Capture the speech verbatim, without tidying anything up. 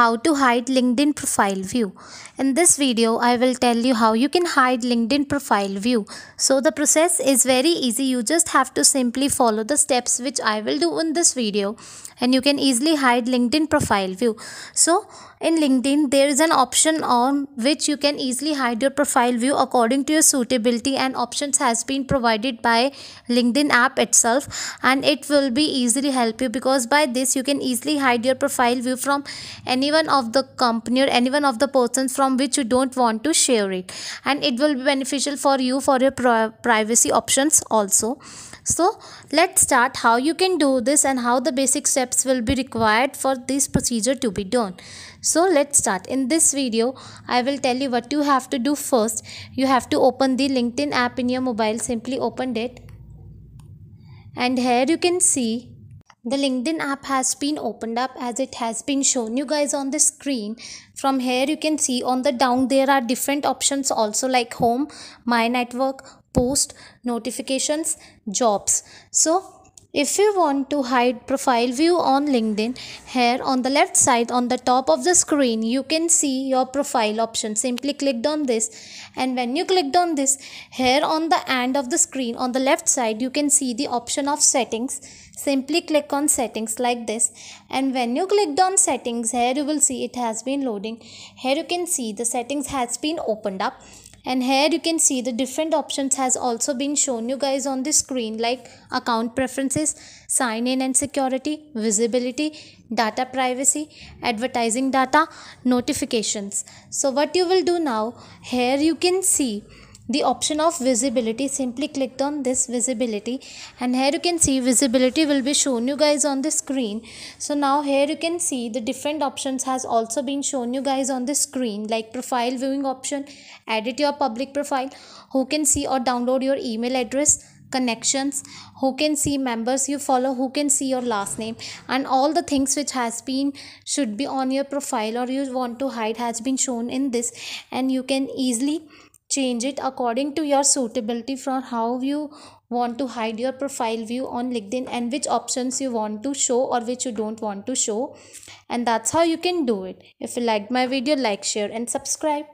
how to hide LinkedIn profile view. In this video, I will tell you how you can hide LinkedIn profile view. So the process is very easy. You just have to simply follow the steps which I will do in this video, and you can easily hide LinkedIn profile view. So in LinkedIn, there is an option on which you can easily hide your profile view according to your suitability, and options has been provided by LinkedIn app itself, and it will be easily help you, because by this you can easily hide your profile view from any one of the company or any one of the persons from which you don't want to share it, and it will be beneficial for you for your privacy options also. So let's start how you can do this and how the basic steps will be required for this procedure to be done. So let's start. In this video, I will tell you what you have to do first. You have to open the LinkedIn app in your mobile. Simply open it. And here you can see the LinkedIn app has been opened up as it has been shown you guys on the screen. From here you can see on the down there are different options also, like home, my network, post, notifications, jobs. So if you want to hide profile view on LinkedIn, here on the left side on the top of the screen you can see your profile option. Simply click on this, and when you clicked on this, here on the end of the screen on the left side you can see the option of settings. Simply click on settings like this, and when you clicked on settings, here you will see it has been loading. Here you can see the settings has been opened up, and here you can see the different options has also been shown you guys on the screen, like account preferences, sign in and security, visibility, data privacy, advertising data, notifications. So what you will do now, here you can see the option of visibility. Simply click on this visibility, and here you can see visibility will be shown you guys on the screen. So now here you can see the different options has also been shown you guys on the screen, like profile viewing option, edit your public profile, who can see or download your email address, connections, who can see members you follow, who can see your last name, and all the things which has been should be on your profile or you want to hide has been shown in this, and you can easily change it according to your suitability for how you want to hide your profile view on LinkedIn and which options you want to show or which you don't want to show. And that's how you can do it. If you liked my video, like, share and subscribe.